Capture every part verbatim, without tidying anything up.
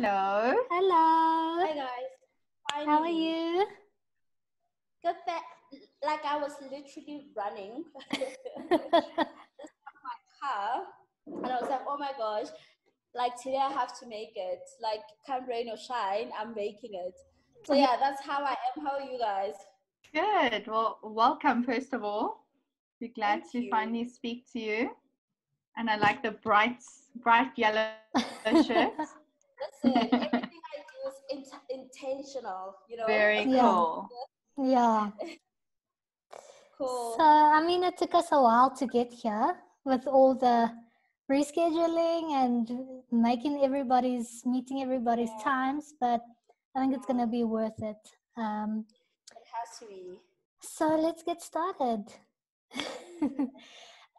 Hello. Hello. Hi guys. Finally. How are you? Good. Like I was literally running from my car, and I was like, oh my gosh, like today I have to make it. Like come rain or shine, I'm making it. So yeah, that's how I am. How are you guys? Good. Well, welcome first of all. We're glad Thank to you. finally speak to you. And I like the bright, bright yellow shirt. Listen, everything I do is int intentional, you know. Very cool. Yeah. yeah. Cool. So, I mean, it took us a while to get here with all the rescheduling and making everybody's, meeting everybody's yeah. times, but I think it's going to be worth it. Um, it has to be. So, let's get started.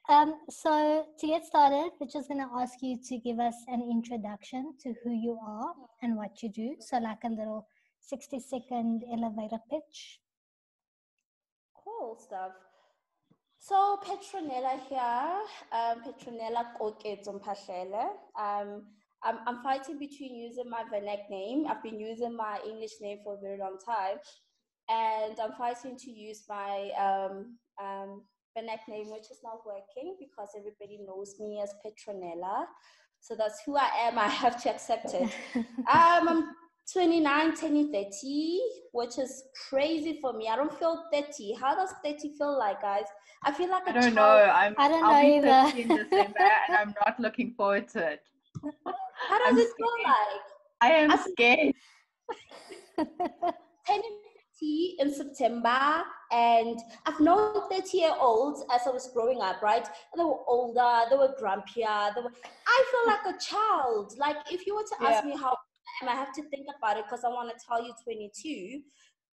Um, so to get started, we're just going to ask you to give us an introduction to who you are and what you do. So like a little sixty second elevator pitch. Cool stuff. So Petronella here, um, Petronella Koketso Mphahlele. Um, I'm, I'm fighting between using my Vanek name. I've been using my English name for a very long time. And I'm fighting to use my... Um, um, the nickname, which is not working because everybody knows me as Petronella, so that's who I am. I have to accept it. um, I'm twenty-nine, turning thirty, which is crazy for me. I don't feel thirty. How does thirty feel like, guys? I feel like I don't child. know. I'm, I don't I'll know be either. thirty in December, and I'm not looking forward to it. How does I'm it scared. feel like? I am I'm scared. In September, and I've known thirty year olds as I was growing up, right? And they were older, they were grumpier, they were, I feel like a child. Like if you were to ask yeah. me how I am, I have to think about it because I want to tell you twenty-two,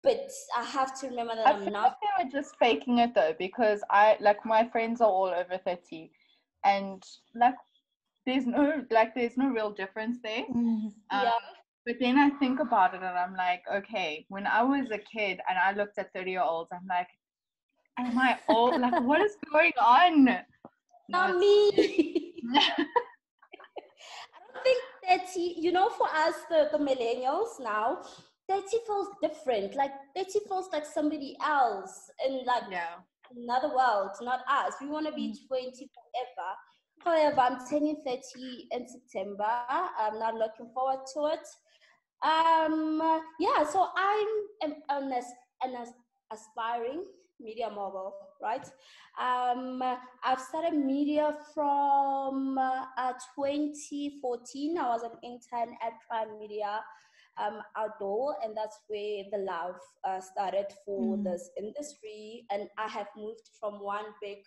but I have to remember that I I'm not. They were just faking it though, because I like my friends are all over thirty, and like there's no like there's no real difference there. Mm. Um, yeah. But then I think about it and I'm like, okay, when I was a kid and I looked at thirty year olds, I'm like, am I old? Like, what is going on? Not me. I don't think thirty, you know, for us, the, the millennials now, thirty feels different. Like, thirty feels like somebody else in like yeah. another world, not us. We want to be mm. twenty forever. However, I'm turning thirty in September. I'm not looking forward to it. Um, yeah, so I'm an, an, an aspiring media mogul, right? Um, I've started media from uh, twenty fourteen. I was an intern at Prime Media um, Outdoor, and that's where the love uh, started for mm. this industry. And I have moved from one big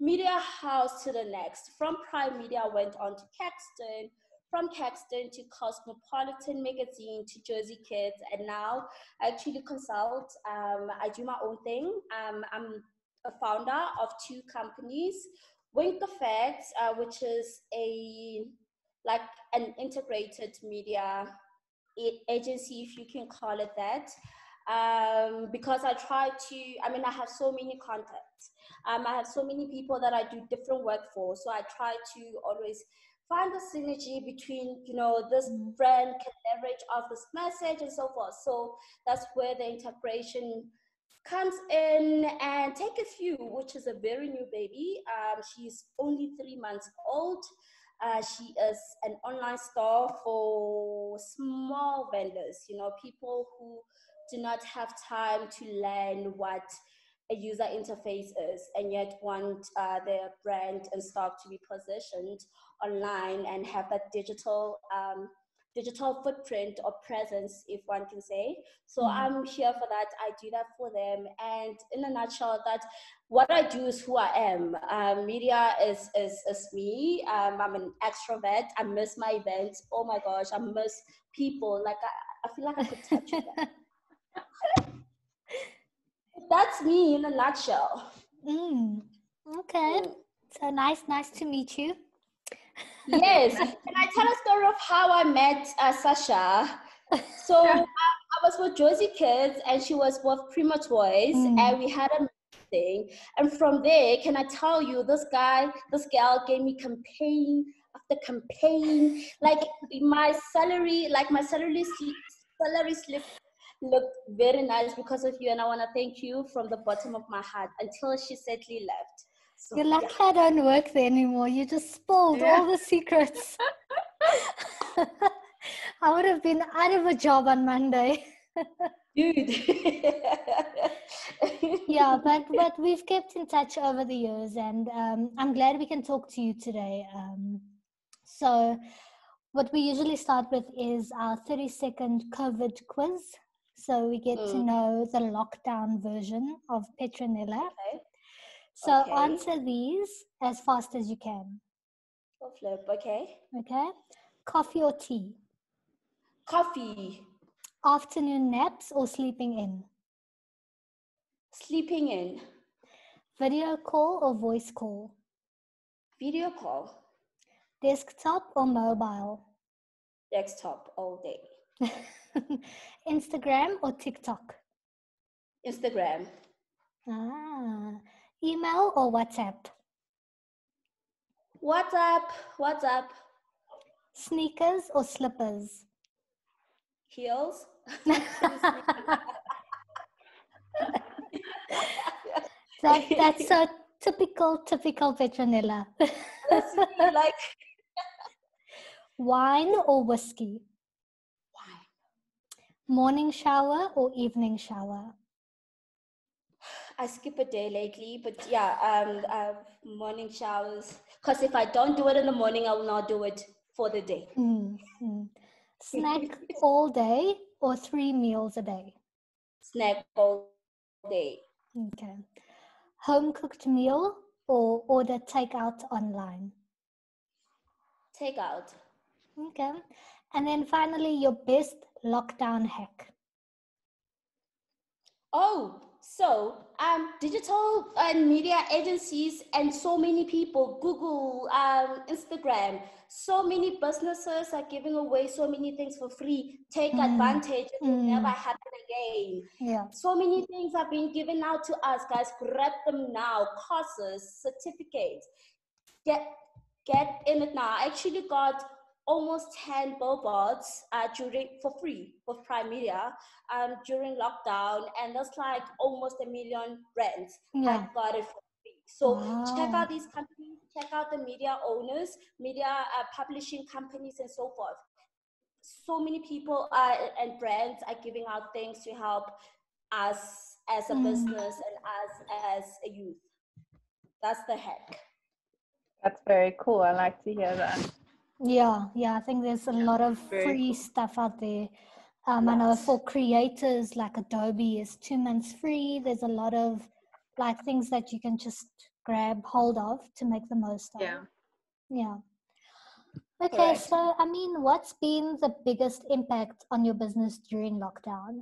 media house to the next. From Prime Media, I went on to Caxton. From Caxton to Cosmopolitan Magazine to Jersey Kids, and now I actually consult. Um, I do my own thing. Um, I'm a founder of two companies, Wink Effect, uh, which is a like an integrated media agency, if you can call it that. Um, because I try to, I mean, I have so many contacts. Um, I have so many people that I do different work for, so I try to always find the synergy between, you know, this brand can leverage off this message and so forth. So that's where the integration comes in. And Take A Few, which is a very new baby. Um, she's only three months old. Uh, she is an online store for small vendors, you know, people who do not have time to learn what a user interface is and yet want uh, their brand and stock to be positioned online and have that digital um, digital footprint or presence, if one can say. So mm. I'm here for that. I do that for them. And in a nutshell, that what I do is who I am. Uh, media is, is, is me. Um, I'm an extrovert. I miss my events. Oh my gosh, I miss people. Like I, I feel like I could touch them. That's me in a nutshell. Mm. Okay. Mm. So nice, nice to meet you. Yes. Can I tell a story of how I met uh, Sasha? So um, I was with Jersey Kids and she was with Prima Toys mm. and we had a meeting. And from there, can I tell you, this guy, this girl gave me campaign of the campaign. Like my salary, like my salary slip, salary slip looked very nice because of you, and I want to thank you from the bottom of my heart. Until she sadly left. So, You're lucky yeah. I don't work there anymore. You just spilled yeah. all the secrets. I would have been out of a job on Monday. Dude. yeah, but, but we've kept in touch over the years, and um, I'm glad we can talk to you today. Um, so what we usually start with is our thirty second COVID quiz. So we get mm. to know the lockdown version of Petronella. Okay. So okay. answer these as fast as you can. Or flip, okay. Okay. Coffee or tea? Coffee. Afternoon naps or sleeping in? Sleeping in. Video call or voice call? Video call. Desktop or mobile? Desktop all day. Instagram or TikTok? Instagram. Ah. Email or WhatsApp? WhatsApp. WhatsApp. Sneakers or slippers? Heels. that, that's so typical, typical Petronella. like wine or whiskey? Wine. Morning shower or evening shower? I skip a day lately, but yeah, um, uh, morning showers. Because if I don't do it in the morning, I will not do it for the day. Mm-hmm. Snack all day or three meals a day? Snack all day. Okay. Home cooked meal or order takeout online? Takeout. Okay. And then finally, your best lockdown hack. Oh, so um, digital and media agencies and so many people, Google, um, Instagram, so many businesses are giving away so many things for free. Take mm. advantage. It will mm. never happen again. Yeah. So many things are being given out to us, guys. Grab them now. Courses, certificates. Get, get in it now. I actually got almost ten billboards uh, during for free for Prime Media um, during lockdown, and that's like almost a million rands. Yeah. I got it for free. So wow. check out these companies, check out the media owners, media uh, publishing companies, and so forth. So many people are, and brands are giving out things to help us as a mm. business and us as a youth. That's the hack. That's very cool. I like to hear that. Yeah, yeah, I think there's a lot of free stuff out there. Um, I know for creators like Adobe is two months free. There's a lot of like things that you can just grab hold of to make the most of. Yeah. Yeah. Okay, right. So I mean, what's been the biggest impact on your business during lockdown?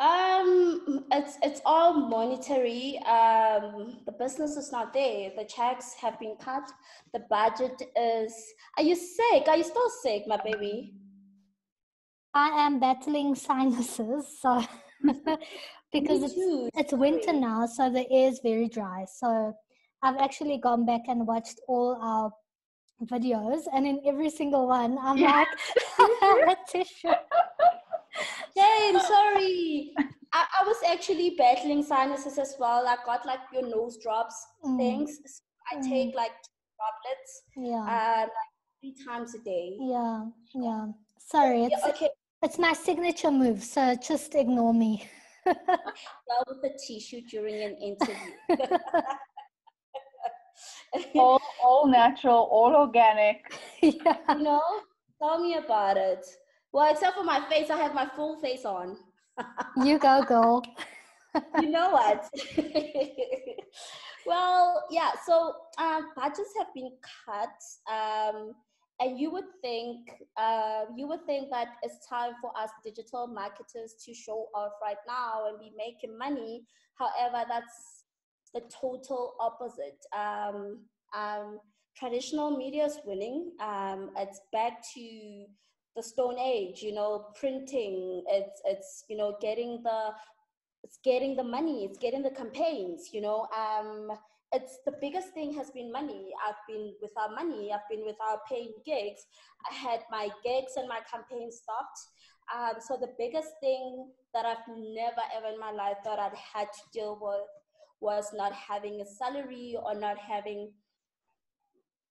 Um, it's, it's all monetary. Um, the business is not there. The checks have been cut. The budget is, are you sick? Are you still sick, my baby? I am battling sinuses. So because it's, it's winter now, so the air is very dry. So I've actually gone back and watched all our videos, and in every single one, I'm yeah. like, I have a tissue. Jane, sorry. I, I was actually battling sinuses as well. I got like your nose drops mm. things. So I mm. take like droplets yeah. uh, like three times a day. Yeah, yeah. Sorry, it's, yeah, okay. it's my signature move, so just ignore me. Well, with the tissue during an interview. all, all natural, all organic. Yeah. You know, tell me about it. Well, except for my face, I have my full face on. You go, girl. You know what? Well, yeah, so uh, budgets have been cut. Um, and you would think uh, you would think that it's time for us digital marketers to show off right now and be making money. However, that's the total opposite. Um, um, traditional media is winning. Um, it's back to the Stone Age, you know, printing. It's it's you know getting the it's getting the money. It's getting the campaigns. You know, um, it's the biggest thing has been money. I've been without money. I've been without paying gigs. I had my gigs and my campaign stopped. Um, so the biggest thing that I've never ever in my life thought I'd had to deal with was not having a salary or not having,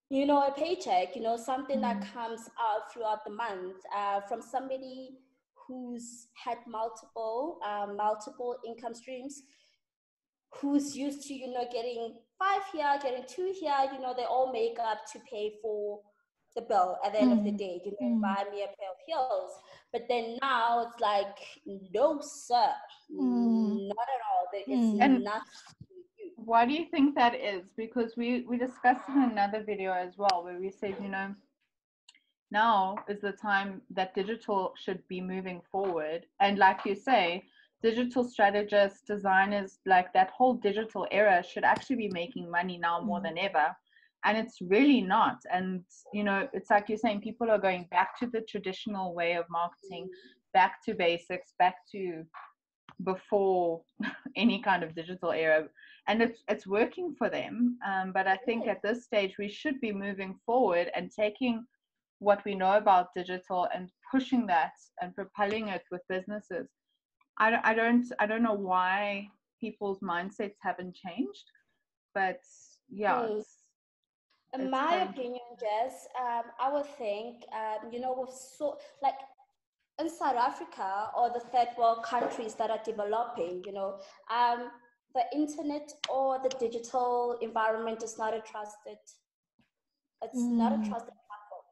you know, a paycheck, you know, something mm-hmm. that comes out throughout the month uh, from somebody who's had multiple, uh, multiple income streams, who's used to, you know, getting five here, getting two here, you know, they all make up to pay for the bill at the end mm-hmm. of the day, you know, mm-hmm. buy me a pair of heels. But then now it's like, no, sir, mm-hmm. not at all. It's mm-hmm. nothing. Why do you think that is? Because we, we discussed in another video as well, where we said, you know, now is the time that digital should be moving forward. And like you say, digital strategists, designers, like that whole digital era should actually be making money now more than ever. And it's really not. And, you know, it's like you're saying, people are going back to the traditional way of marketing, back to basics, back to before any kind of digital era, and it's it's working for them, um, but I think at this stage we should be moving forward and taking what we know about digital and pushing that and propelling it with businesses. I don't I don't, I don't know why people's mindsets haven't changed, but yeah. It's, in it's my changed. opinion, Jess, um, I would think um, you know with so like. in South Africa or the third world countries that are developing, you know, um, the internet or the digital environment is not a trusted, it's mm. not a trusted platform.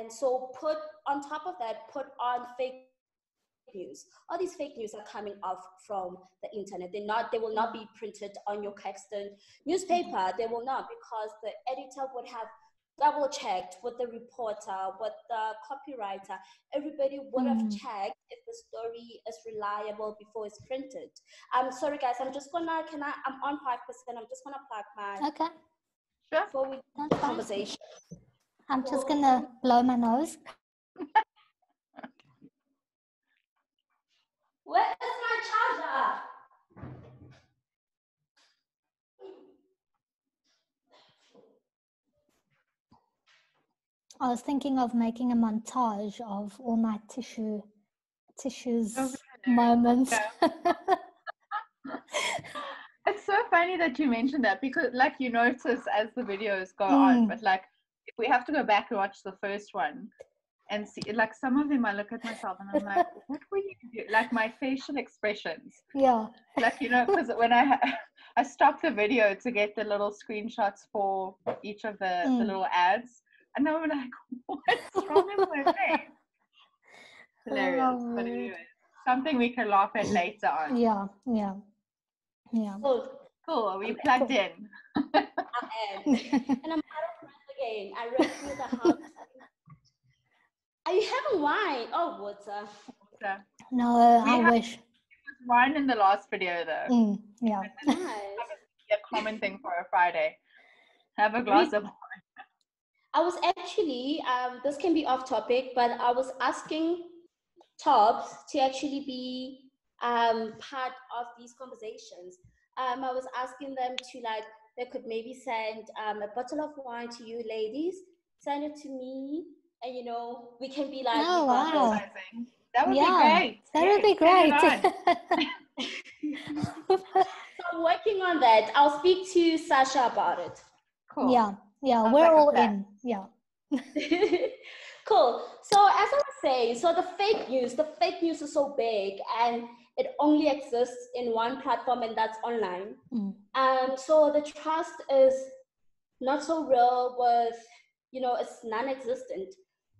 And so put on top of that, put on fake news. All these fake news are coming off from the internet. They're not, they will not be printed on your Caxton newspaper. They will not, because the editor would have double checked with the reporter, with the copywriter. Everybody would have mm. checked if the story is reliable before it's printed. I'm sorry, guys. I'm just gonna. Can I? I'm on five percent. I'm just gonna plug my. Okay. Sure. Before we That's conversation. Fine. I'm so, just gonna blow my nose. Where is my charger? I was thinking of making a montage of all my tissue, tissues oh, really? moments. Yeah. It's so funny that you mentioned that, because like you notice as the videos go mm. on, but like if we have to go back and watch the first one and see, like some of them I look at myself and I'm like, what were you doing? Like my facial expressions. Yeah. Like, you know, because when I, ha I stopped the video to get the little screenshots for each of the, mm. the little ads. And I was like, what's wrong with my face? Hilarious. But anyway, something we can laugh at later on. Yeah, yeah, yeah. Cool. Cool. We I'm plugged in. in. I'm in. And I'm out of breath again. I ran through the house. Are you having wine? Oh, water. water. No, we I wish. It was wine in the last video, though. Mm, yeah. Nice. A common thing for a Friday. Have a glass we of wine. I was actually, um, this can be off topic, but I was asking Tops to actually be um, part of these conversations. Um, I was asking them to, like, they could maybe send um, a bottle of wine to you ladies, send it to me, and, you know, we can be like, oh, wow. That would yeah, be great. That would be great. So I'm working on that. I'll speak to Sasha about it. Cool. Yeah. Yeah, Sounds we're like all in. Yeah. Cool. So as I was saying, so the fake news, the fake news is so big and it only exists in one platform, and that's online. Mm. Um, so the trust is not so real with, you know, it's non-existent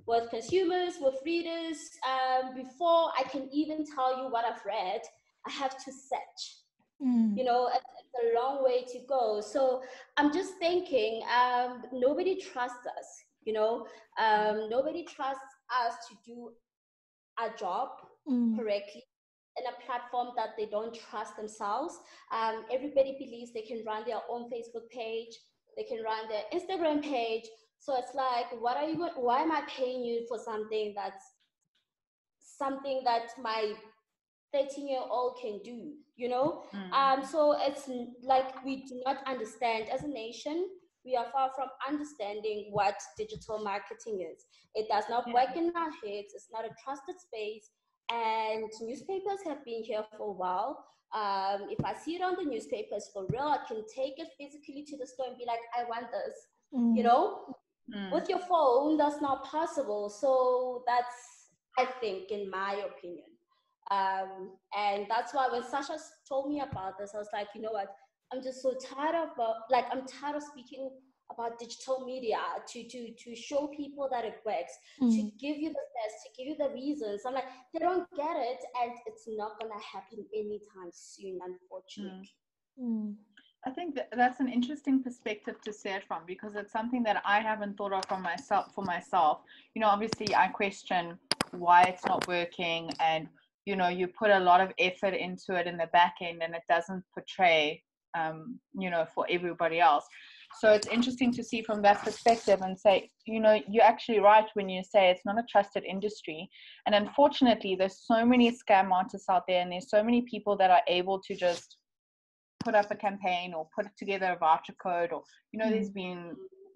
with consumers, with readers. Um, before I can even tell you what I've read, I have to search. Mm. You know, it's a long way to go. So I'm just thinking, um, nobody trusts us, you know, um, nobody trusts us to do our job mm. correctly in a platform that they don't trust themselves. Um, everybody believes they can run their own Facebook page, they can run their Instagram page. So it's like, what are you, why am I paying you for something that's something that my thirteen year old can do, you know? Mm. Um, so it's like we do not understand as a nation. We are far from understanding what digital marketing is. It does not yeah. work in our heads. It's not a trusted space. And newspapers have been here for a while. Um, if I see it on the newspapers for real, I can take it physically to the store and be like, I want this, mm. you know? Mm. With your phone, that's not possible. So that's, I think, in my opinion. Um, and that's why when Sasha told me about this, I was like, you know what? I'm just so tired of, uh, like, I'm tired of speaking about digital media to, to, to show people that it works, mm. to give you the best, to give you the reasons. I'm like, they don't get it, and it's not going to happen anytime soon, unfortunately. Mm. Mm. I think that that's an interesting perspective to see it from, because it's something that I haven't thought of for myself, for myself. You know, obviously, I question why it's not working, and, you know, you put a lot of effort into it in the back end, and it doesn't portray Um, you know, for everybody else. So it's interesting to see from that perspective and say, you know, you're actually right when you say it's not a trusted industry. And unfortunately, there's so many scam artists out there, and there's so many people that are able to just put up a campaign or put together a voucher code, or, you know, mm-hmm. there's been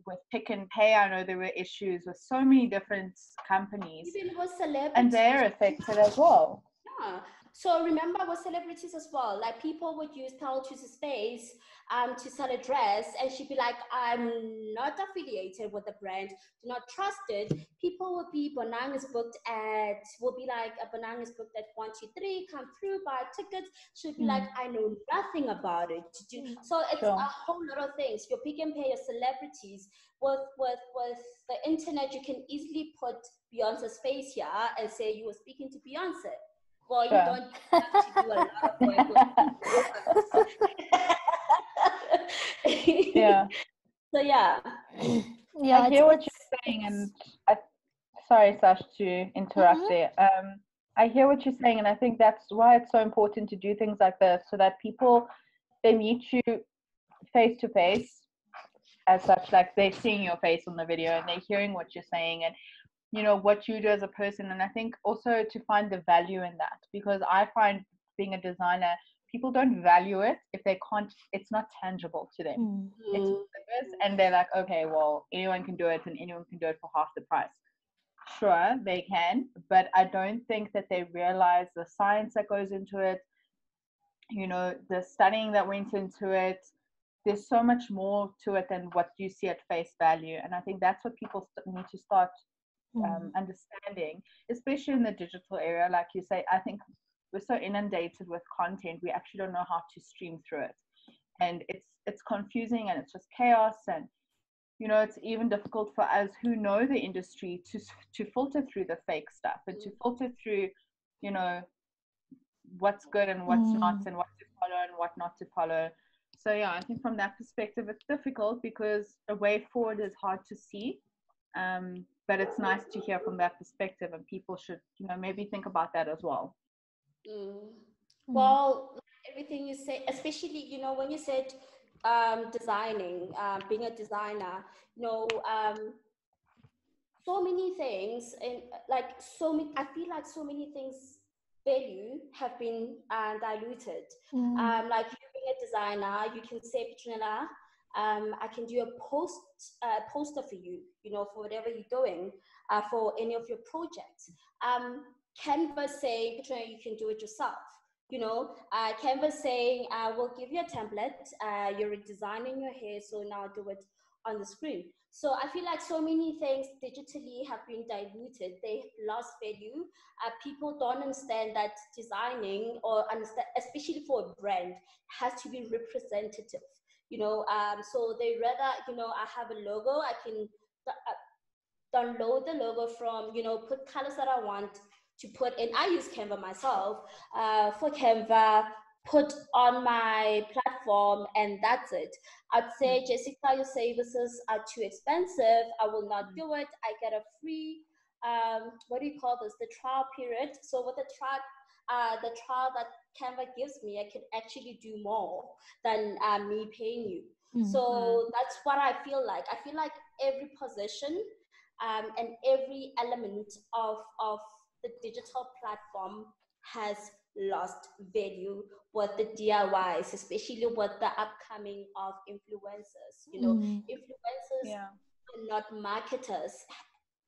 with Pick and Pay, I know there were issues with so many different companies. Even with celebrities. And they're affected as well. Yeah. So remember, with celebrities as well, like people would use Takealot to space um, to sell a dress, and she'd be like, I'm not affiliated with the brand, do not trust it. People would be, Bonang is booked at, will be like, a Bonang is booked at one two three, come through, buy tickets. She'd be mm. like, I know nothing about it. Do, mm. So it's sure. a whole lot of things. Your Pick and Pay, your celebrities, with, with, with the internet, you can easily put Beyonce's face here and say you were speaking to Beyonce. Well, you sure. don't have to do a lot of work. yeah. So, yeah. yeah. I hear what you're saying, and I, sorry, Sash, to interrupt mm-hmm. there. Um, I hear what you're saying, and I think that's why it's so important to do things like this, so that people, they meet you face to face, as such, like they're seeing your face on the video, and they're hearing what you're saying, and you know, what you do as a person. And I think also to find the value in that, because I find being a designer, people don't value it if they can't, it's not tangible to them. Mm-hmm. It's service, and they're like, okay, well, anyone can do it, and anyone can do it for half the price. Sure, they can, but I don't think that they realize the science that goes into it, you know, the studying that went into it. There's so much more to it than what you see at face value. And I think that's what people need to start Um, understanding, especially in the digital area. Like you say, I think we're so inundated with content, we actually don't know how to stream through it, and it's it's confusing, and it's just chaos. And you know, it's even difficult for us who know the industry to to filter through the fake stuff, and to filter through, you know, what's good and what's mm. not, and what to follow and what not to follow. So yeah, I think from that perspective, it's difficult, because a way forward is hard to see. Um, but it's nice to hear from that perspective, and people should, you know, maybe think about that as well. Mm. Well, everything you say, especially, you know, when you said um, designing, uh, being a designer, you know, um, so many things, and like so many, I feel like so many things value have been uh, diluted. Mm. Um, like you being a designer, you can say, Petronella, Um, I can do a post uh, poster for you, you know, for whatever you're doing, uh, for any of your projects. Um, Canva saying, Petronella, you can do it yourself, you know. Uh, Canva saying, uh, we'll give you a template, uh, you're redesigning your hair, so now do it on the screen. So I feel like so many things digitally have been diluted. They have lost value. Uh, people don't understand that designing, or understand, especially for a brand, has to be representative. You know, um, so they rather, you know, I have a logo, I can uh, download the logo from, you know, put colors that I want to put in. I use Canva myself uh, for Canva, put on my platform, and that's it. I'd say, Jessica, your services are too expensive. I will not do it. I get a free, um, what do you call this, the trial period. So with the trial Uh, the trial that Canva gives me, I can actually do more than uh, me paying you. Mm-hmm. So that's what I feel like. I feel like every position um, and every element of, of the digital platform has lost value with the D I Ys, especially with the upcoming of influencers. You know, mm. influencers yeah. are not marketers,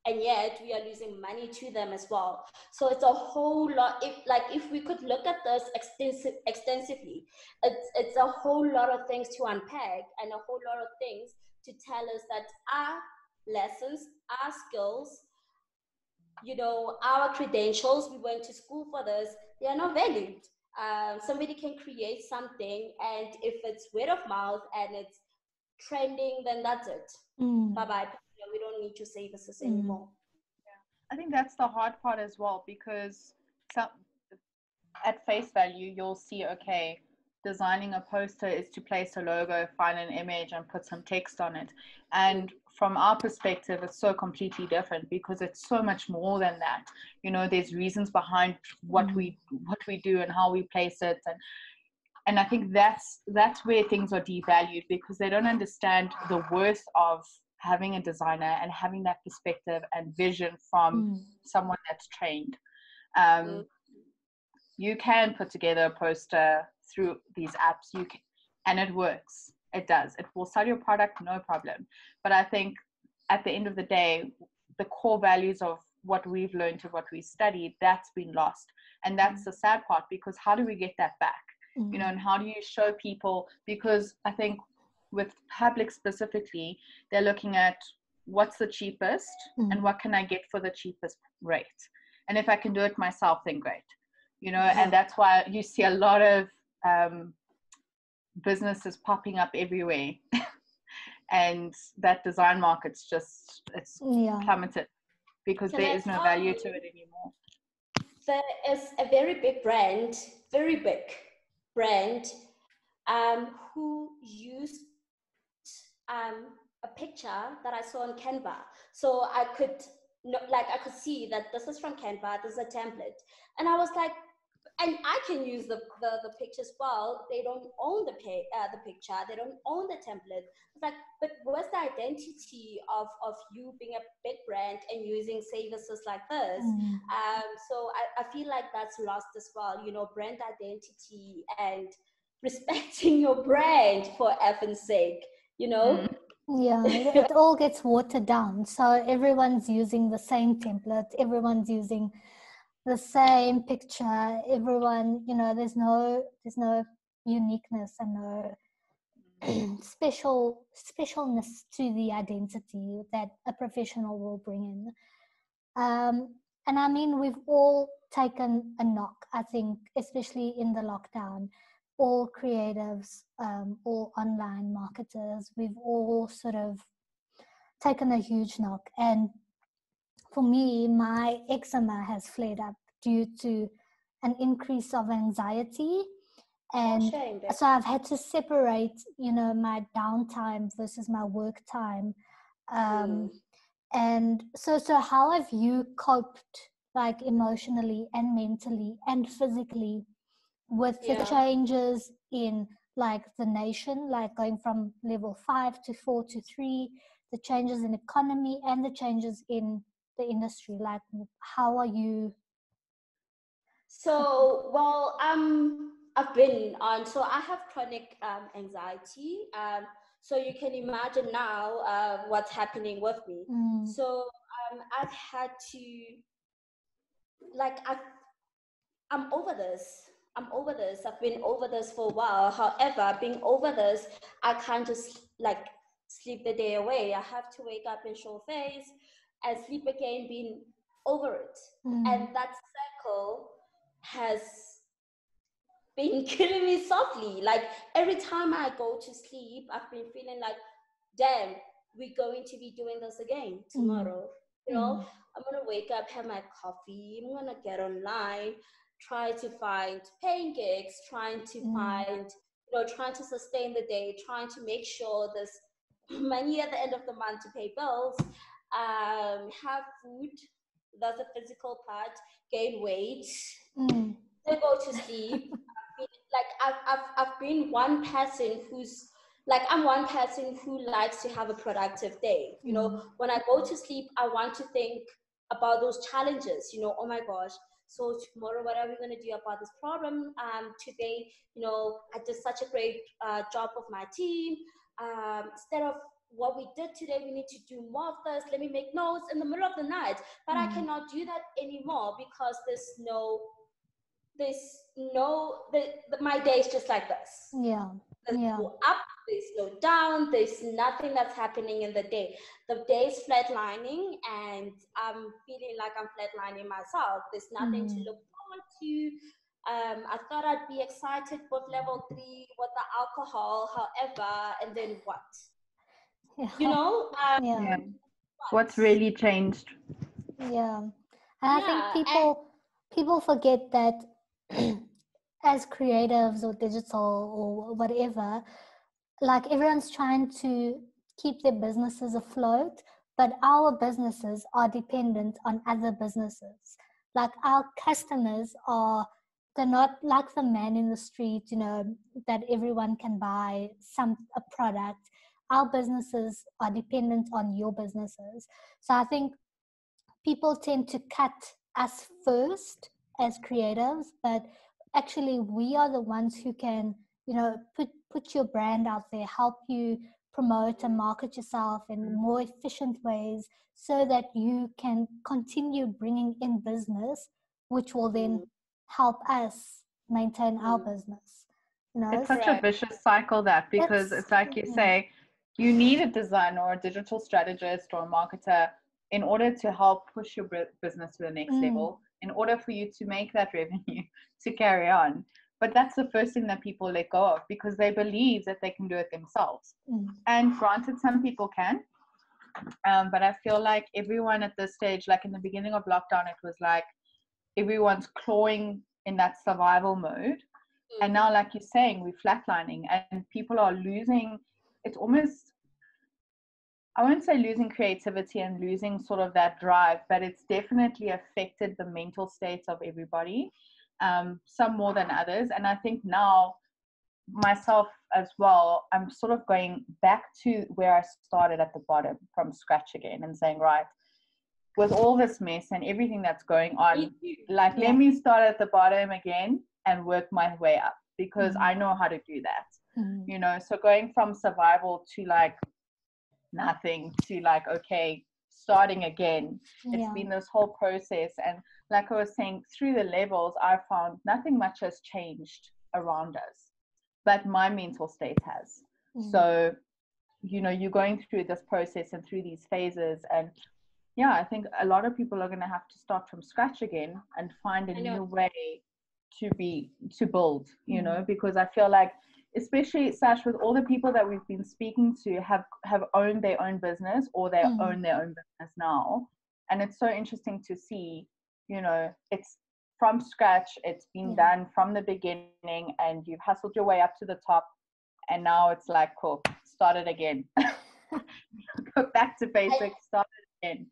and yet we are losing money to them as well. So it's a whole lot. If, like, if we could look at this extensive, extensively, it's, it's a whole lot of things to unpack and a whole lot of things to tell us that our lessons, our skills, you know, our credentials, we went to school for this, they are not valued. Um, somebody can create something, and if it's word of mouth and it's trending, then that's it. Mm. Bye-bye. We don't need to say this anymore. Yeah. I think that's the hard part as well, because some, at face value, you'll see, okay, designing a poster is to place a logo, find an image, and put some text on it. And from our perspective, it's so completely different, because it's so much more than that. You know, there's reasons behind what we what we do and how we place it, and and I think that's that's where things are devalued, because they don't understand the worth of having a designer and having that perspective and vision from mm. someone that's trained. Um, you can put together a poster through these apps, you can, and it works. It does. It will sell your product, no problem. But I think at the end of the day, the core values of what we've learned and what we studied, that's been lost. And that's mm-hmm. the sad part, because how do we get that back? Mm-hmm. You know, and how do you show people? Because I think with public specifically, they're looking at what's the cheapest mm-hmm. and what can I get for the cheapest rate? And if I can do it myself, then great. You know, mm-hmm. and that's why you see a lot of um, businesses popping up everywhere and that design market's just it's yeah. plummeted, because Can there I is no value to it anymore. There is a very big brand, very big brand um, who used um, a picture that I saw on Canva. So I could, like, I could see that this is from Canva, this is a template. And I was like, and I can use the, the, the picture as well. They don't own the, pay, uh, the picture. They don't own the template. It's like, but what's the identity of, of you being a big brand and using services like this? Mm. Um, so I, I feel like that's lost as well, you know, brand identity and respecting your brand for effing sake, you know? Yeah, it all gets watered down. So everyone's using the same template. Everyone's using the same picture, everyone, you know, there's no there's no uniqueness and no special specialness to the identity that a professional will bring in. Um, and I mean, we've all taken a knock, I think, especially in the lockdown. All creatives, um, all online marketers, we've all sort of taken a huge knock. And for me, my eczema has flared up due to an increase of anxiety. And so I've had to separate, you know, my downtime versus my work time. Um, mm. And so, so how have you coped, like, emotionally and mentally and physically with yeah. the changes in, like, the nation, like going from level five to four to three, the changes in economy and the changes in the industry? Like, how are you? So, well, um, I've been on, so I have chronic um, anxiety. Um, so you can imagine now uh, what's happening with me. Mm. So um, I've had to, like, I've, I'm over this. I'm over this. I've been over this for a while. However, being over this, I can't just, like, sleep the day away. I have to wake up and show face and sleep again, being over it. Mm. And that cycle has been killing me softly. Like, every time I go to sleep, I've been feeling like, damn, we're going to be doing this again tomorrow. Mm. You know, mm. I'm gonna wake up, have my coffee, I'm gonna get online, try to find paying gigs, trying to mm. find, you know, trying to sustain the day, trying to make sure there's money at the end of the month to pay bills. Um, have food, that's a physical part, gain weight, mm. then go to sleep. I mean, like, I've, I've, I've been one person who's, like, I'm one person who likes to have a productive day. You know, when I go to sleep, I want to think about those challenges, you know, oh my gosh, So tomorrow, whatever we're going to do about this problem, um, today, you know, I did such a great uh, job of my team. Um, instead of what we did today, we need to do more of this. Let me make notes in the middle of the night. But mm-hmm. I cannot do that anymore because there's no, there's no, the, the, my day is just like this. Yeah. There's yeah. no up, there's no down, there's nothing that's happening in the day. The day is flatlining and I'm feeling like I'm flatlining myself. There's nothing mm-hmm. to look forward to. Um, I thought I'd be excited with level three, with the alcohol, however, and then what? Yeah. You know? Um, yeah. Yeah. What? What's really changed? Yeah. And I yeah, think people people forget that as creatives or digital or whatever, like everyone's trying to keep their businesses afloat, but our businesses are dependent on other businesses. Like our customers are... they're not like the man in the street, you know, that everyone can buy some a product. Our businesses are dependent on your businesses. So I think people tend to cut us first as creatives, but actually we are the ones who can, you know, put, put your brand out there, help you promote and market yourself in more efficient ways so that you can continue bringing in business, which will then help us maintain our business. You know, it's such so, a vicious cycle that because it's, it's like you say, you need a designer or a digital strategist or a marketer in order to help push your business to the next mm. level, in order for you to make that revenue to carry on. But that's the first thing that people let go of because they believe that they can do it themselves. Mm. And granted, some people can, um, but I feel like everyone at this stage, like in the beginning of lockdown, it was like, everyone's clawing in that survival mode. And now, like you're saying, we're flatlining and people are losing, it's almost, I won't say losing creativity and losing sort of that drive, but it's definitely affected the mental state of everybody, um, some more than others. And I think now, myself as well, I'm sort of going back to where I started at the bottom from scratch again and saying, right, with all this mess and everything that's going on, like yeah. let me start at the bottom again and work my way up because mm-hmm. I know how to do that, mm-hmm. you know? So going from survival to like nothing to like, okay, starting again, yeah. it's been this whole process. And like I was saying, through the levels, I found nothing much has changed around us, but my mental state has. Mm-hmm. So, you know, you're going through this process and through these phases and yeah, I think a lot of people are going to have to start from scratch again and find a new way to be, to build, you mm-hmm. know, because I feel like, especially Sash, with all the people that we've been speaking to have, have owned their own business or they mm-hmm. own their own business now. And it's so interesting to see, you know, it's from scratch, it's been yeah. done from the beginning and you've hustled your way up to the top and now it's like, cool, start it again. Go back to basics, start it again.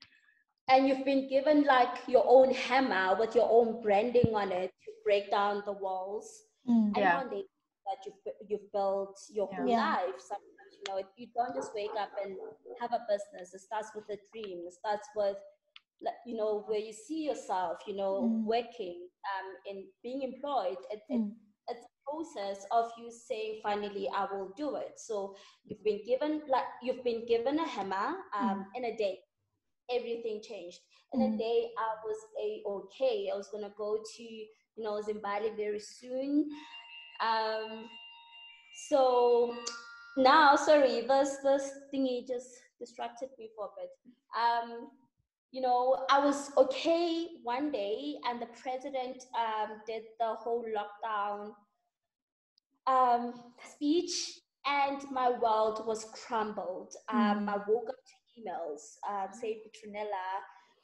And you've been given like your own hammer with your own branding on it to break down the walls. Mm, and yeah. one day that you've, you've built your whole yeah. life. Sometimes, you know, you don't just wake up and have a business. It starts with a dream. It starts with, you know, where you see yourself, you know, mm. working um, and being employed. It, mm. it, it's a process of you saying, finally, I will do it. So you've been given, like, you've been given a hammer um, mm. in a day. Everything changed in mm. a day. I was a-okay. I was gonna go to, you know, Zimbabwe very soon. Um, so now, sorry, this this thingy just distracted me for a bit. Um, you know, I was okay one day, and the president um, did the whole lockdown um, speech, and my world was crumbled. Um, mm. I woke up to emails, um, say Petronella,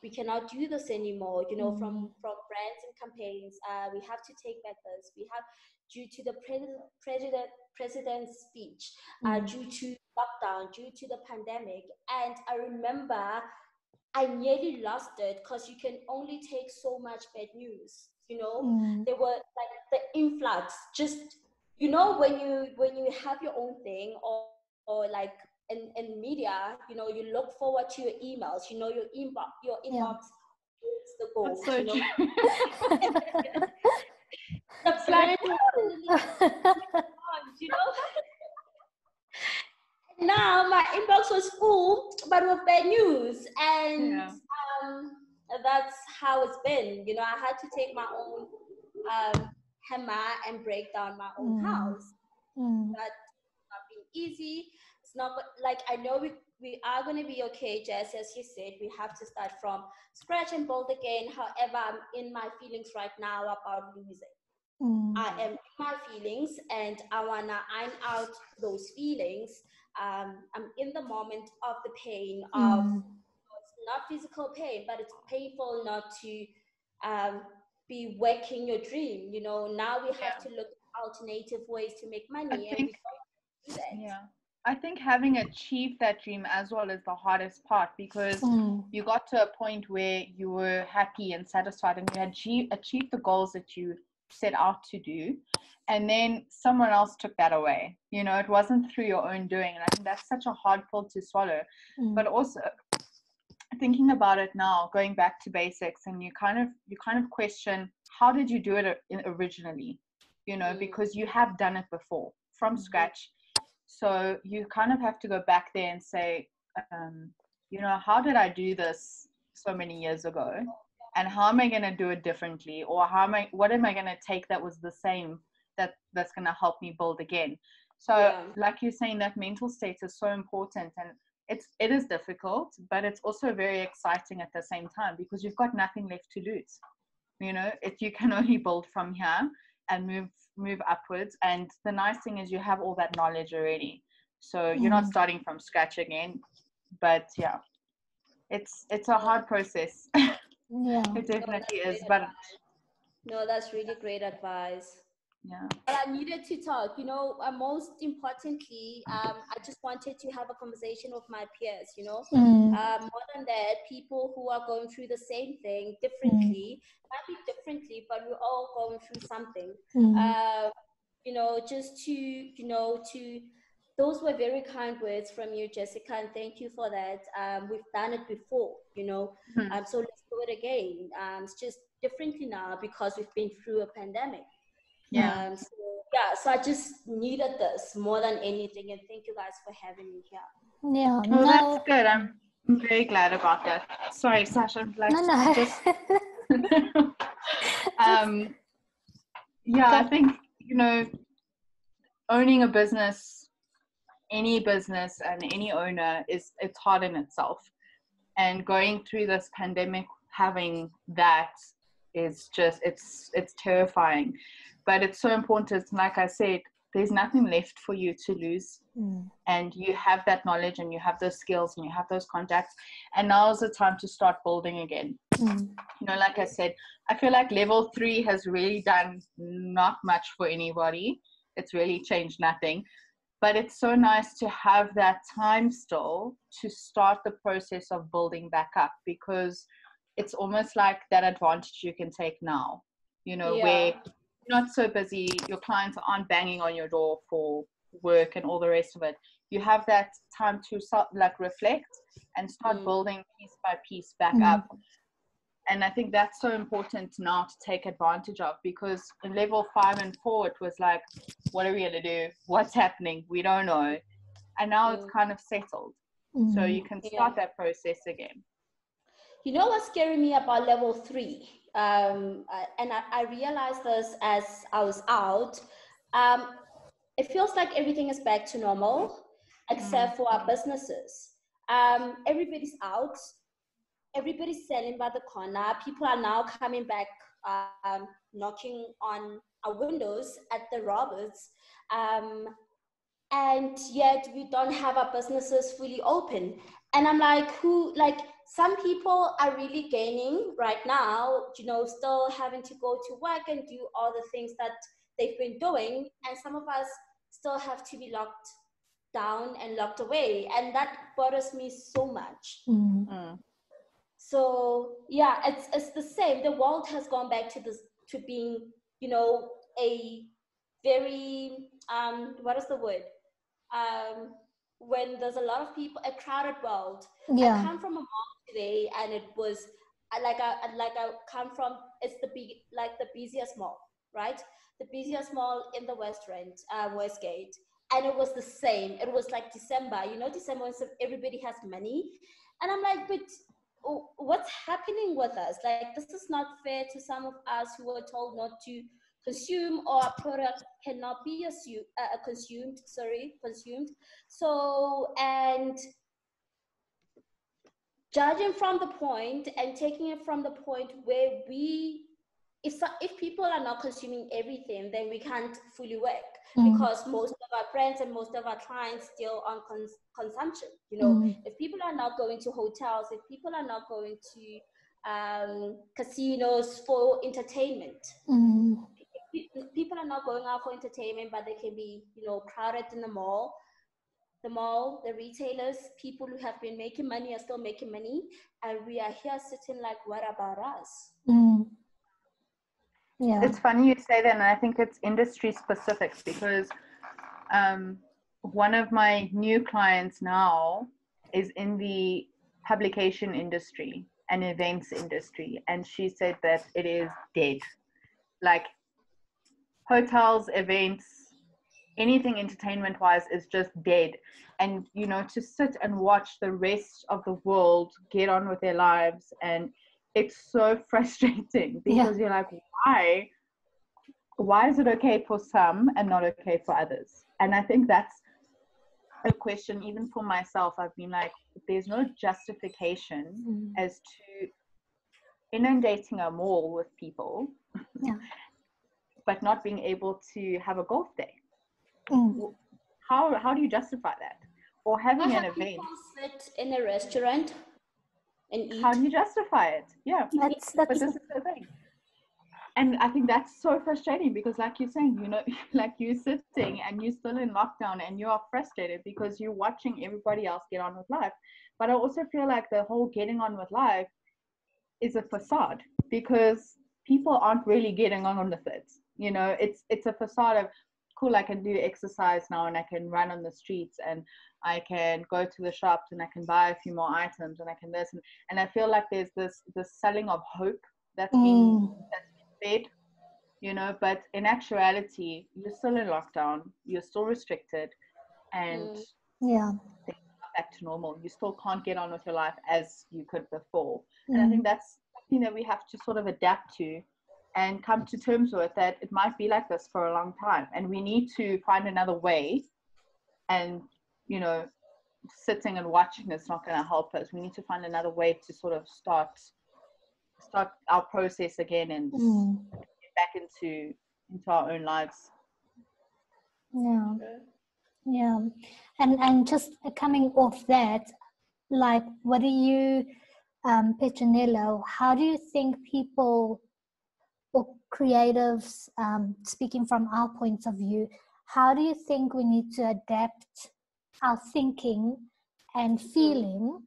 we cannot do this anymore, you know, mm. from, from brands and campaigns, uh, we have to take back this, we have, due to the pre- president, president's speech, uh, mm. due to lockdown, due to the pandemic, and I remember I nearly lost it because you can only take so much bad news, you know, mm. there were like the influx, just, you know, when you, when you have your own thing or, or like, In, in media, you know, you look forward to your emails, you know, your inbox, your inbox, yeah. it's the goal. That's so true. That's like, you know. Now my inbox was full, but with bad news, and yeah. um, that's how it's been. You know, I had to take my own um, hammer and break down my own mm. house. Mm. That's not been easy. It's not like I know we we are going to be okay, Jess. As you said, we have to start from scratch and build again. However, I'm in my feelings right now about losing. Mm. I am in my feelings, and I wanna iron out those feelings. Um, I'm in the moment of the pain mm. of, it's not physical pain, but it's painful not to um, be working your dream. You know, now we yeah. have to look at alternative ways to make money. I think, and yeah, I think having achieved that dream as well is the hardest part, because mm. you got to a point where you were happy and satisfied, and you had achieved the goals that you set out to do, and then someone else took that away. You know, it wasn't through your own doing, and I think that's such a hard pill to swallow. Mm. But also thinking about it now, going back to basics, and you kind of you kind of question, how did you do it originally? You know, mm. because you have done it before from scratch, so you kind of have to go back there and say, um, you know, how did I do this so many years ago? And how am I going to do it differently? Or how am I, what am I going to take that was the same that that's going to help me build again? So yeah. like you're saying, that mental state is so important, and it's, it is difficult, but it's also very exciting at the same time, because you've got nothing left to lose. You know, if you can only build from here and move, move upwards. And the nice thing is you have all that knowledge already. So you're not starting from scratch again, but yeah, it's, it's a hard process. Yeah, it definitely is. But no, that's really great advice. Yeah, but I needed to talk, you know. Uh, most importantly, um I just wanted to have a conversation with my peers, you know. mm. Uh, more than that, people who are going through the same thing differently, mm. maybe differently, but we're all going through something. mm. Uh you know, just to, you know, to those were very kind words from you, Jessica, and thank you for that. Um, we've done it before, you know, mm-hmm. um, so let's do it again. Um, it's just differently now because we've been through a pandemic. Yeah. Um, so, yeah, so I just needed this more than anything, and thank you guys for having me here. Yeah. Well, no. That's good. I'm very glad about that. Sorry, Sasha. I'm glad. No, no. Just... um, yeah, I think, you know, owning a business, any business and any owner, is it's hard in itself, and going through this pandemic having that is just it's it's terrifying, but it's so important. Like I said, there's nothing left for you to lose, mm. and you have that knowledge, and you have those skills, and you have those contacts, and now is the time to start building again. mm. You know, like I said, I feel like level three has really done not much for anybody. It's really changed nothing. But it's so nice to have that time still to start the process of building back up, because it's almost like that advantage you can take now, you know, yeah. where you're not so busy, your clients aren't banging on your door for work and all the rest of it. You have that time to start, like, reflect and start mm. building piece by piece back mm. up. And I think that's so important now to take advantage of, because in level five and four, it was like, what are we going to do? What's happening? We don't know. And now mm. it's kind of settled. Mm. So you can start yeah. that process again. You know what's scaring me about level three? Um, uh, and I, I realized this as I was out. Um, it feels like everything is back to normal, except mm. for our businesses. Um, everybody's out. Everybody's selling by the corner. People are now coming back, um, knocking on our windows at the Roberts. Um, and yet we don't have our businesses fully open. And I'm like, who, like some people are really gaining right now, you know, still having to go to work and do all the things that they've been doing. And some of us still have to be locked down and locked away. And that bothers me so much. Mm-hmm. So yeah, it's it's the same. The world has gone back to this to being, you know, a very um what is the word? Um when there's a lot of people, a crowded world. Yeah. I come from a mall today, and it was I, like I like I come from, it's the big like the busiest mall, right? The busiest mall in the West End, uh, Westgate, and it was the same. It was like December, you know, December everybody has money, and I'm like, but what's happening with us? Like, this is not fair to some of us who were told not to consume, or a product cannot be assumed, uh, consumed, sorry, consumed. So, and judging from the point and taking it from the point where we, if, if people are not consuming everything, then we can't fully work, mm. because most of our friends and most of our clients still on cons consumption. You know, mm. if people are not going to hotels, if people are not going to um, casinos for entertainment, mm. people are not going out for entertainment, but they can be, you know, crowded in the mall. The mall, the retailers, people who have been making money are still making money, and we are here sitting like, what about us? Mm. Yeah, it's funny you say that, and I think it's industry specific, because um, one of my new clients now is in the publication industry and events industry, and she said that it is dead. Like, hotels, events, anything entertainment wise is just dead. And, you know, to sit and watch the rest of the world get on with their lives, and it's so frustrating, because yeah. you're like, why why is it okay for some and not okay for others? And I think that's a question even for myself. I've been like, there's no justification mm. as to inundating a mall with people, yeah. but not being able to have a golf day. Mm. How how do you justify that? Or having an event, sit in a restaurant and eat. How do you justify it? Yeah, that's, that's but this is the thing, and I think that's so frustrating, because, like you're saying, you know, like you're sitting and you're still in lockdown and you are frustrated because you're watching everybody else get on with life. But I also feel like the whole getting on with life is a facade, because people aren't really getting on with it. You know, it's it's a facade of, cool, I can do exercise now, and I can run on the streets, and I can go to the shops, and I can buy a few more items, and I can this, and, and I feel like there's this this selling of hope that's mm. been that's been fed, you know. But in actuality, you're still in lockdown, you're still restricted, and mm. yeah, things are back to normal. You still can't get on with your life as you could before, mm. and I think that's something that we have to sort of adapt to and come to terms with, that it might be like this for a long time, and we need to find another way. And, you know, sitting and watching is not going to help us. We need to find another way to sort of start start our process again, and mm. get back into into our own lives. Yeah, yeah. And and just coming off that, like, what do you, um, Petronella, how do you think people, or creatives, um, speaking from our points of view, how do you think we need to adapt our thinking and feeling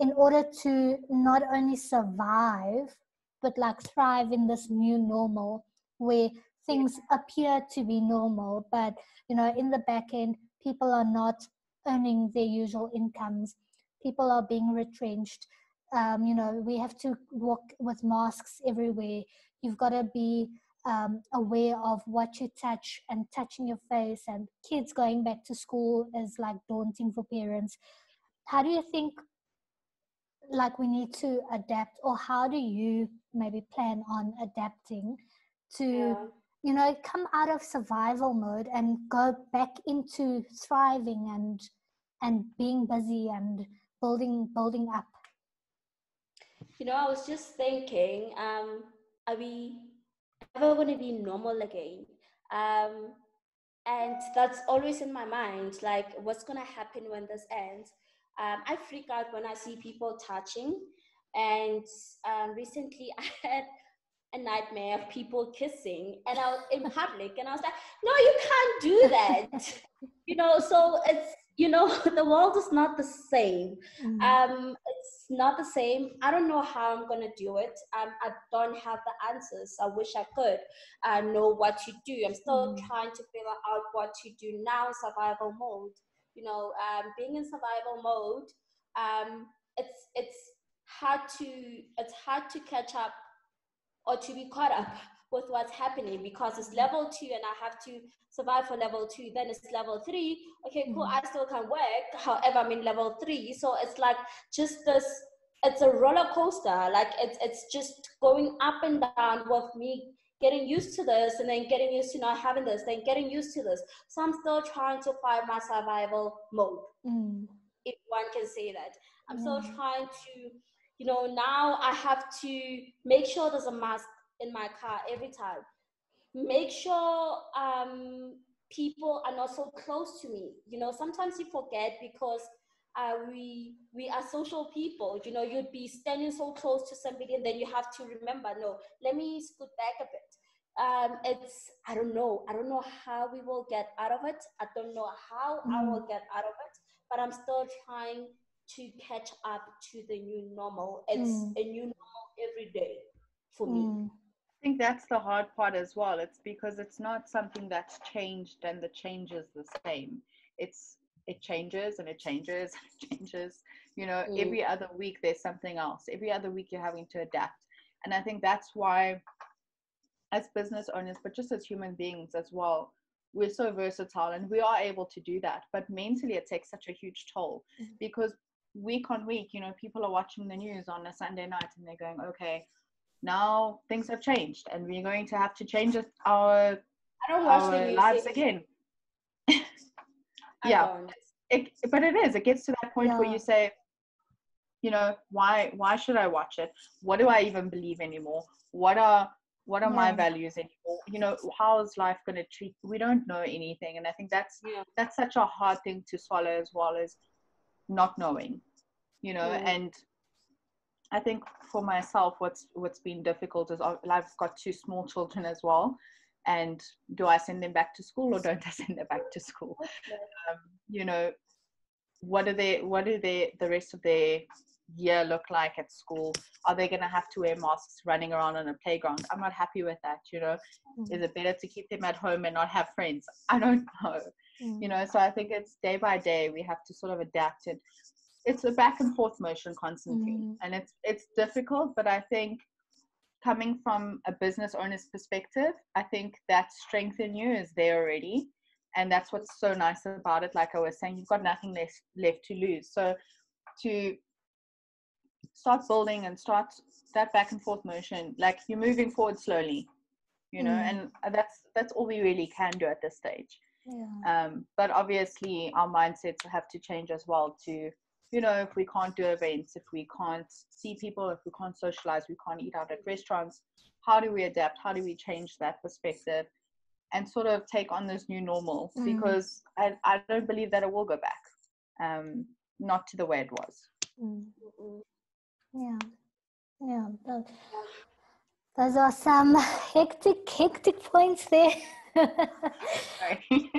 in order to not only survive, but like thrive in this new normal, where things appear to be normal, but, you know, in the back end, people are not earning their usual incomes, people are being retrenched, um, you know, we have to walk with masks everywhere. You've got to be um, aware of what you touch and touching your face, and kids going back to school is like daunting for parents. How do you think, like, we need to adapt, or how do you maybe plan on adapting to, yeah. you know, come out of survival mode and go back into thriving and and being busy and building building up? You know, I was just thinking, um, are we ever going to be normal again? Um, and that's always in my mind, like, what's going to happen when this ends? Um, I freak out when I see people touching. And um, recently I had a nightmare of people kissing, and I was in public, and I was like, no, you can't do that. You know, so it's, you know, the world is not the same. Mm. Um, it's not the same. I don't know how I'm going to do it. Um, I don't have the answers. I wish I could uh, know what to do. I'm still mm. trying to figure out what to do now in survival mode. You know, um, being in survival mode, um, it's, it's hard to, it's hard to catch up or to be caught up with what's happening, because it's level two and I have to survive for level two, then it's level three. Okay, cool, mm-hmm. I still can work. However, I'm in level three. So it's like just this, it's a roller coaster. Like it's, it's just going up and down with me getting used to this and then getting used to not having this, then getting used to this. So I'm still trying to find my survival mode, mm. if one can say that. I'm mm. still trying to, you know, now I have to make sure there's a mask in my car every time. Make sure um, people are not so close to me. You know, sometimes you forget because uh, we we are social people. You know, you'd be standing so close to somebody and then you have to remember, no, let me scoot back a bit. Um, it's, I don't know. I don't know how we will get out of it. I don't know how mm. I will get out of it, but I'm still trying to catch up to the new normal. It's mm. a new normal every day for mm. me. I think that's the hard part as well. It's because it's not something that's changed and the change is the same. It's it changes and it changes and it changes. You know, mm. every other week there's something else. Every other week you're having to adapt. And I think that's why as business owners, but just as human beings as well, we're so versatile and we are able to do that. But mentally it takes such a huge toll mm. because week on week, you know, people are watching the news on a Sunday night and they're going, okay, now things have changed and we're going to have to change our, I don't watch our the lives again. Yeah, it, but it is, it gets to that point yeah. where you say, you know, why why should I watch it? What do I even believe anymore? What are what are yeah. my values anymore? You know, how is life going to treat? We don't know anything. And I think that's yeah. that's such a hard thing to swallow as well, as not knowing, you know. Mm. And I think for myself, what's what's been difficult is I've got two small children as well, and do I send them back to school or don't I send them back to school? Um, you know, what are they? What do they? The rest of their year look like at school? Are they going to have to wear masks running around on a playground? I'm not happy with that. You know, mm. is it better to keep them at home and not have friends? I don't know. Mm. You know, so I think it's day by day we have to sort of adapt it. It's a back and forth motion constantly, mm-hmm. and it's it's difficult, but I think coming from a business owner's perspective, I think that strength in you is there already, and that's what's so nice about it. Like I was saying, you've got nothing left left to lose, so to start building and start that back and forth motion, like you're moving forward slowly, you know, mm-hmm. and that's that's all we really can do at this stage. Yeah. Um, but obviously our mindsets have to change as well to, you know, if we can't do events, if we can't see people, if we can't socialize, we can't eat out at restaurants, how do we adapt? How do we change that perspective and sort of take on this new normal? Mm. Because I, I don't believe that it will go back, um, not to the way it was. Mm. Yeah, yeah. That, those are some hectic, hectic points there. Sorry.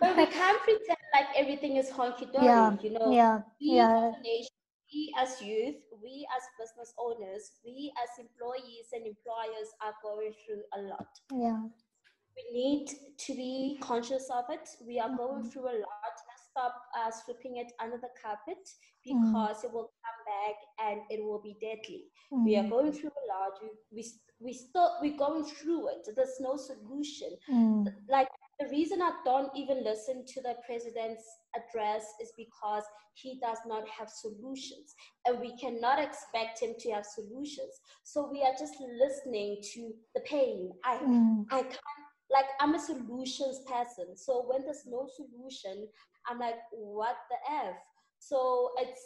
But we can't pretend like everything is honky-dory, yeah, you know. Yeah, we, yeah. Nation, we as youth, we as business owners, we as employees and employers are going through a lot. Yeah. We need to be conscious of it. We are mm-hmm. going through a lot. Let's stop uh, sweeping it under the carpet, because mm-hmm. it will come back and it will be deadly. Mm-hmm. We are going through a lot. We, we, we still, we're going through it. There's no solution. Mm-hmm. Like, the reason I don't even listen to the president's address is because he does not have solutions, and we cannot expect him to have solutions. So we are just listening to the pain. I, mm. I can't, like, I'm a solutions person. So when there's no solution, I'm like, what the F? So it's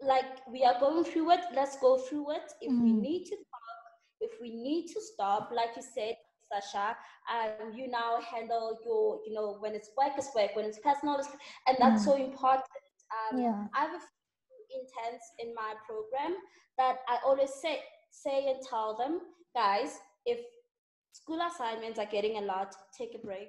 like, we are going through it. Let's go through it. If mm. we need to talk, if we need to stop, like you said, Sasha, um, you now handle your, you know, when it's work, it's work, when it's personal, it's, and that's mm. so important. Um, yeah. I have a few interns in my program that I always say, say and tell them, guys, if school assignments are getting a lot, take a break.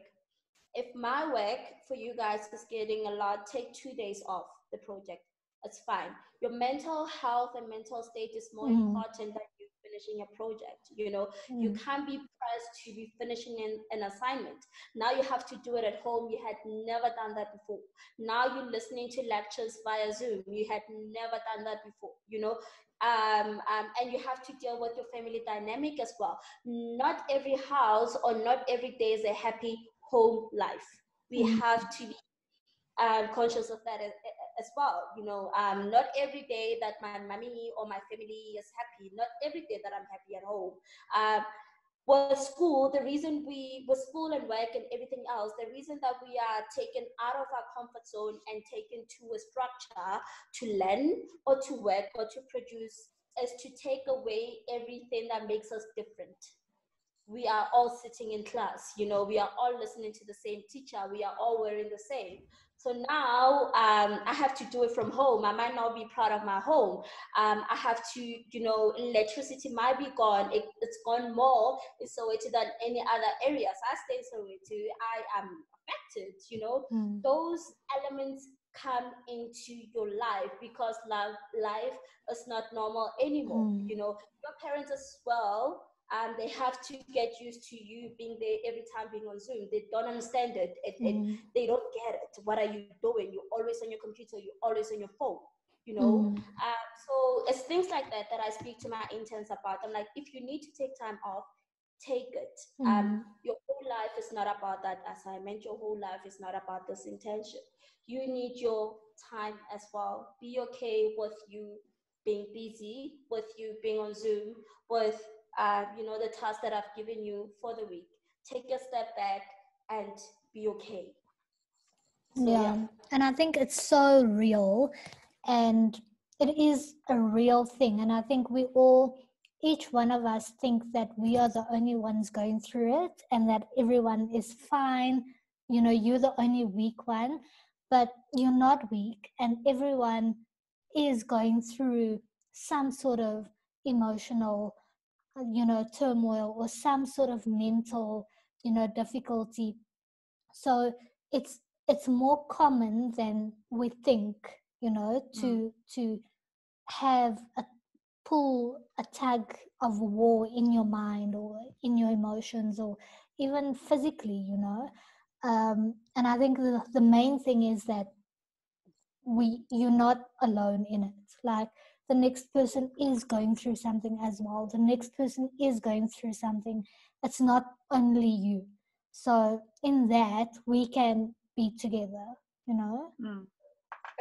If my work for you guys is getting a lot, take two days off the project. It's fine. Your mental health and mental state is more mm. important than you finish finishing a project, you know. Mm. You can't be pressed to be finishing an, an assignment. Now you have to do it at home. You had never done that before. Now you're listening to lectures via Zoom. You had never done that before, you know. Um, um, and you have to deal with your family dynamic as well. Not every house or not every day is a happy home life. We mm. have to be um, conscious of that as, as well. You know, um, not every day that my mommy or my family is happy. Not every day that I'm happy at home. Um, With school, the reason we, with school and work and everything else, the reason that we are taken out of our comfort zone and taken to a structure to learn or to work or to produce is to take away everything that makes us different. We are all sitting in class, you know, we are all listening to the same teacher, we are all wearing the same. So now um, I have to do it from home. I might not be proud of my home. Um, I have to, you know, electricity might be gone. It, it's gone more in Soweto than any other areas. I stay in Soweto. I am affected, you know. Mm. Those elements come into your life because love, life is not normal anymore, mm. you know. Your parents as well. Um, they have to get used to you being there every time, being on Zoom. They don't understand it. it, it mm. They don't get it. What are you doing? You're always on your computer. You're always on your phone, you know? Mm. Um, so it's things like that that I speak to my interns about. I'm like, if you need to take time off, take it. Mm. Um, your whole life is not about that assignment. Your whole life is not about this internship. You need your time as well. Be okay with you being busy, with you being on Zoom, with... Uh, you know, the task that I've given you for the week. Take a step back and be okay. So, yeah. yeah. And I think it's so real, and it is a real thing. And I think we all, each one of us, think that we are the only ones going through it and that everyone is fine. You know, you're the only weak one, but you're not weak, and everyone is going through some sort of emotional, you know, turmoil or some sort of mental, you know, difficulty. So it's it's more common than we think, you know, to mm. to have a pull, a tug of war in your mind or in your emotions or even physically, you know. Um, and I think the, the main thing is that we you're not alone in it. Like, the next person is going through something as well. The next person is going through something. It's not only you. So in that, we can be together, you know? Mm.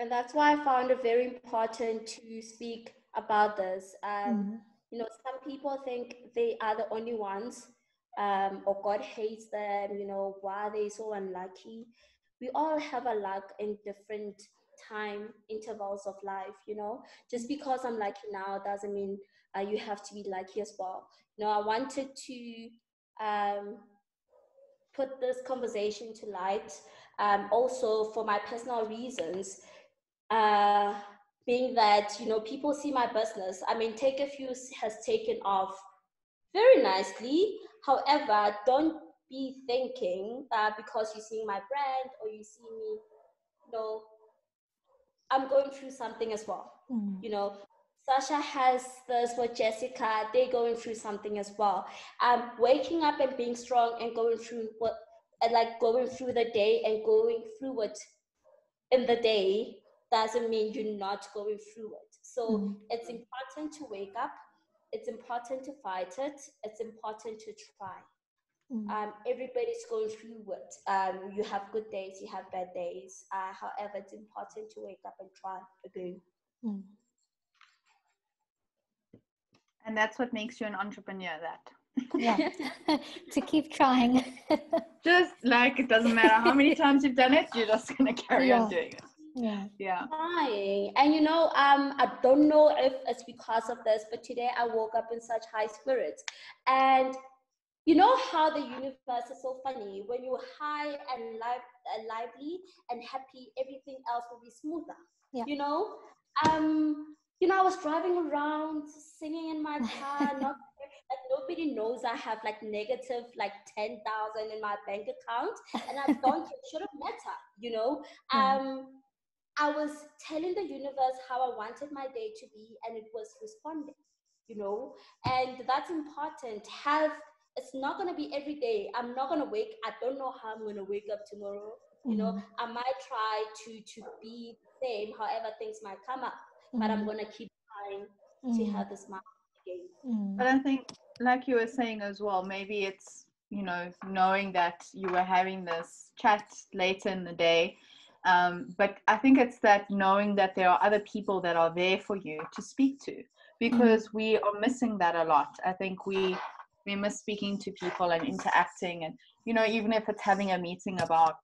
And that's why I found it very important to speak about this. Um, mm-hmm. You know, some people think they are the only ones, um, or God hates them, you know, why are they so unlucky? We all have a luck in different time intervals of life, you know. Just because I'm lucky now doesn't mean uh, you have to be lucky as well. You know, I wanted to um, put this conversation to light, um, also for my personal reasons, uh, being that, you know, people see my business. I mean, Take A Few has taken off very nicely. However, don't be thinking that because you see my brand or you see me, you know, I'm going through something as well. Mm. You know, Sasha has this with Jessica, they're going through something as well. Um, waking up and being strong and going through what, and like going through the day and going through it in the day doesn't mean you're not going through it. So mm. it's important to wake up. It's important to fight it. It's important to try. Mm. Um, everybody's going through it. Um, you have good days, you have bad days. Uh, however, it's important to wake up and try again. Mm. And that's what makes you an entrepreneur, that. Yeah, to keep trying. Just like, it doesn't matter how many times you've done it, you're just going to carry yeah. on doing it. Yeah. Yeah. Hi. And you know, um, I don't know if it's because of this, but today I woke up in such high spirits. And you know how the universe is so funny? When you're high and live, uh, lively and happy, everything else will be smoother, yeah. you know? Um, you know, I was driving around, singing in my car, not, like, nobody knows I have like negative, like ten thousand in my bank account, and I don't, it shouldn't matter, you know? Um, I was telling the universe how I wanted my day to be, and it was responding. you know, and that's important. Health, it's not going to be every day. I'm not going to wake, I don't know how I'm going to wake up tomorrow. You know, mm-hmm. I might try to, to be the same, however things might come up, mm-hmm. but I'm going to keep trying mm-hmm. to have this mind again. Mm-hmm. But I think, like you were saying as well, maybe it's, you know, knowing that you were having this chat later in the day. Um, but I think it's that knowing that there are other people that are there for you to speak to, because mm-hmm. we are missing that a lot. I think we, we miss speaking to people and interacting, and, you know, even if it's having a meeting about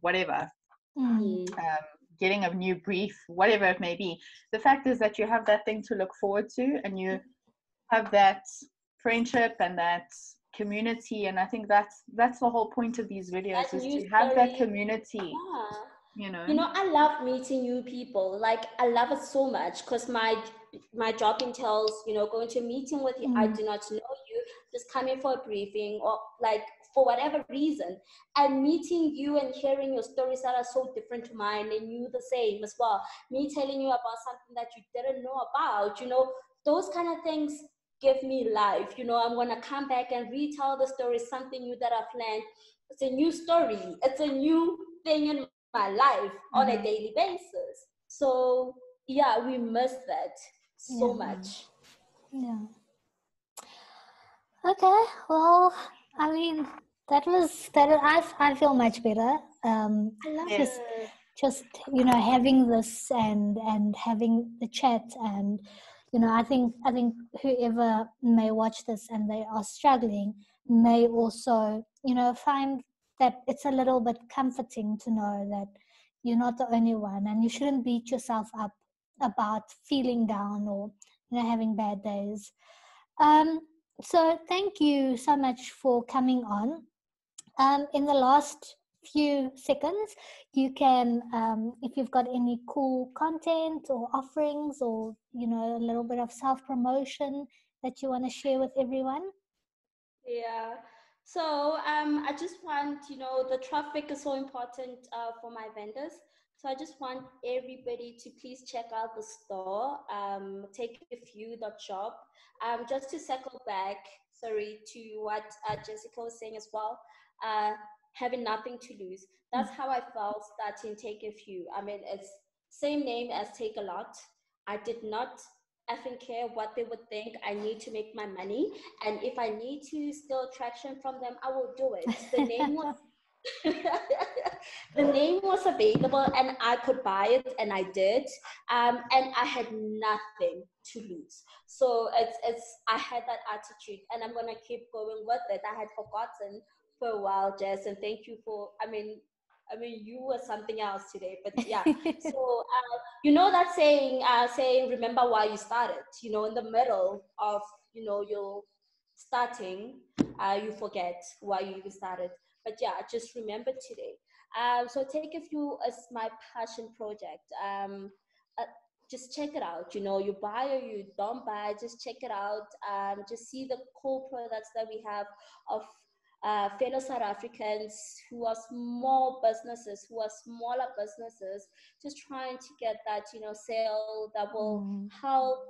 whatever, mm-hmm. um, getting a new brief, whatever it may be. The fact is that you have that thing to look forward to, and you have that friendship and that community. And I think that's that's the whole point of these videos, that is to have that community. Yeah. You know, you know, I love meeting new people. Like, I love it so much, because my my job entails, you know, going to a meeting with you. Mm. I do not know you, just coming for a briefing, or like for whatever reason, and meeting you and hearing your stories that are so different to mine, and you the same as well. Me telling you about something that you didn't know about, you know, those kind of things give me life. You know, I'm gonna come back and retell the story, something new that I've learned. It's a new story. It's a new thing in my life on mm-hmm. a daily basis. So yeah, we miss that so yeah. much. Yeah. Okay. Well, I mean, that was that. I I feel much better. Um, I love yeah. just just you know, having this and and having the chat, and you know, I think I think whoever may watch this and they are struggling may also, you know, find that it's a little bit comforting to know that you're not the only one, and you shouldn't beat yourself up about feeling down or, you know, having bad days. Um, so thank you so much for coming on. Um, in the last few seconds, you can, um, if you've got any cool content or offerings, or, you know, a little bit of self-promotion that you want to share with everyone. Yeah. So um, I just want, you know, the traffic is so important uh, for my vendors. So I just want everybody to please check out the store, um, take a few dot shop, um, just to circle back, sorry, to what uh, Jessica was saying as well, uh, having nothing to lose. That's how I felt starting Take A Few. I mean, it's same name as Takealot. I did not effing care what they would think. I need to make my money, and if I need to steal traction from them, I will do it. The name was the name was available, and I could buy it, and I did, um, and I had nothing to lose. So it's it's I had that attitude, and I'm gonna keep going with it. I had forgotten for a while, Jess, and thank you for. I mean. I mean, you were something else today, but yeah. So, uh, you know that saying, uh, saying, remember why you started, you know, in the middle of, you know, your starting, uh, you forget why you even started. But yeah, just remember today. Um, so Take A Few is my passion project. Um, uh, just check it out. You know, you buy or you don't buy, just check it out. Um, just see the cool products that we have of Uh, fellow South Africans who are small businesses, who are smaller businesses, just trying to get that, you know, sale that will mm. help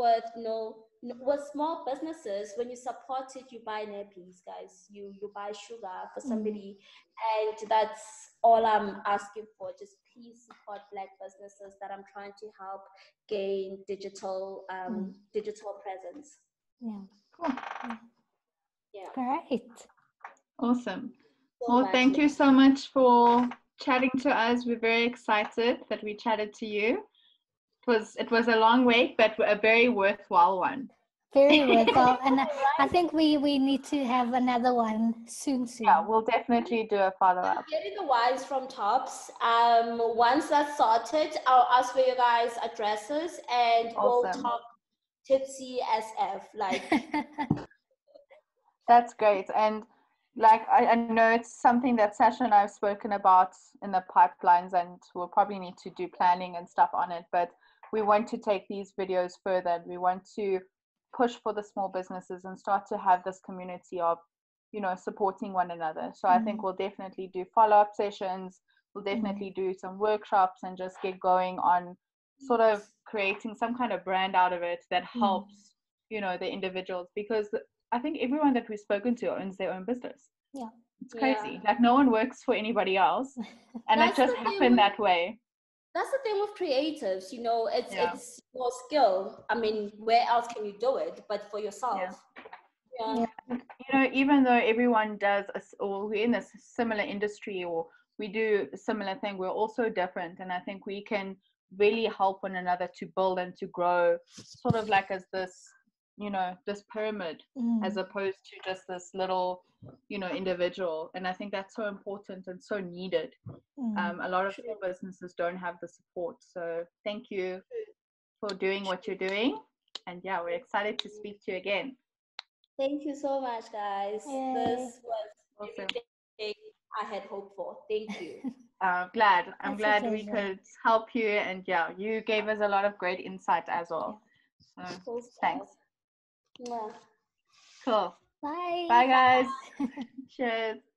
with, you know, with small businesses. When you support it, you buy nappies, guys. You you buy sugar for somebody, mm. and that's all I'm asking for. Just please support Black businesses that I'm trying to help gain digital um, mm. digital presence. Yeah. Cool. Yeah. Great. Awesome. Well, thank you so much for chatting to us. We're very excited that we chatted to you. It was it was a long wait, but a very worthwhile one. Very worthwhile, and I think we we need to have another one soon. Soon. Yeah, we'll definitely do a follow up. I'm getting the wines from Tops. Um, once that's sorted, I'll ask for your guys' addresses, and awesome. We'll talk tipsy S F like. That's great. And like, I, I know it's something that Sasha and I have spoken about in the pipelines, and we'll probably need to do planning and stuff on it, but we want to take these videos further. We want to push for the small businesses and start to have this community of, you know, supporting one another. So mm-hmm. I think we'll definitely do follow-up sessions. We'll definitely mm-hmm. do some workshops and just get going on sort of creating some kind of brand out of it that helps you know, the individuals, because I think everyone that we've spoken to owns their own business. Yeah. It's crazy. Yeah. Like, no one works for anybody else. And it just happened with, that way. That's the thing with creatives, you know, it's yeah. it's your skill. I mean, where else can you do it but for yourself? Yeah. Yeah. Yeah. You know, even though everyone does, a, or we're in a similar industry or we do a similar thing, we're also different. And I think we can really help one another to build and to grow, sort of like as this, you know, this pyramid, mm. as opposed to just this little, you know, individual. And I think that's so important and so needed. Mm. Um, a lot of True. businesses don't have the support. So thank you for doing what you're doing. And yeah, we're excited to speak to you again. Thank you so much, guys. Yay. This was awesome. Everything I had hoped for. Thank you. I'm glad. I'm That's glad we could help you. And yeah, you gave us a lot of great insight as well. So, so thanks. Yeah. Cool. Bye. Bye, guys. Bye. Cheers.